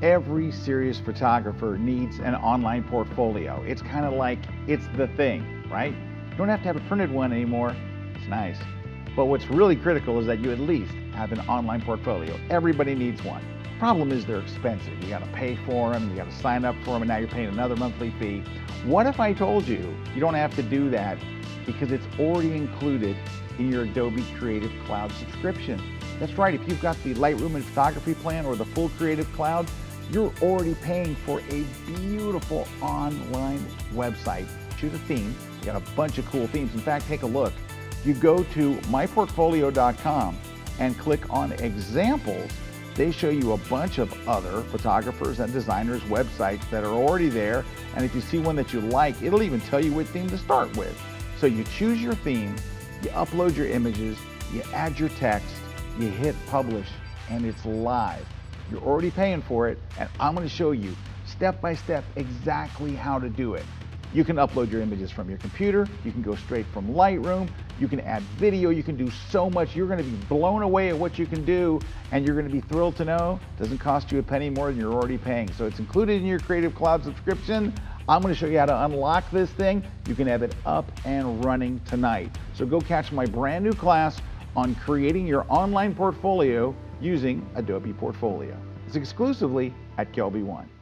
Every serious photographer needs an online portfolio. It's kind of like it's the thing, right? You don't have to have a printed one anymore. It's nice. But what's really critical is that you at least have an online portfolio. Everybody needs one. Problem is they're expensive. You got to pay for them, you got to sign up for them, and now you're paying another monthly fee. What if I told you you don't have to do that because it's already included in your Adobe Creative Cloud subscription? That's right, if you've got the Lightroom and Photography plan or the full Creative Cloud, you're already paying for a beautiful online website. Choose a theme, you got a bunch of cool themes. In fact, take a look. You go to myportfolio.com and click on examples. They show you a bunch of other photographers and designers' websites that are already there. And if you see one that you like, it'll even tell you what theme to start with. So you choose your theme, you upload your images, you add your text, you hit publish, and it's live. You're already paying for it, and I'm going to show you step by step exactly how to do it. You can upload your images from your computer, you can go straight from Lightroom, you can add video, you can do so much. You're going to be blown away at what you can do, and you're going to be thrilled to know it doesn't cost you a penny more than you're already paying. So it's included in your Creative Cloud subscription. I'm going to show you how to unlock this thing. You can have it up and running tonight. So go catch my brand new class on creating your online portfolio using Adobe Portfolio. It's exclusively at Kelby One.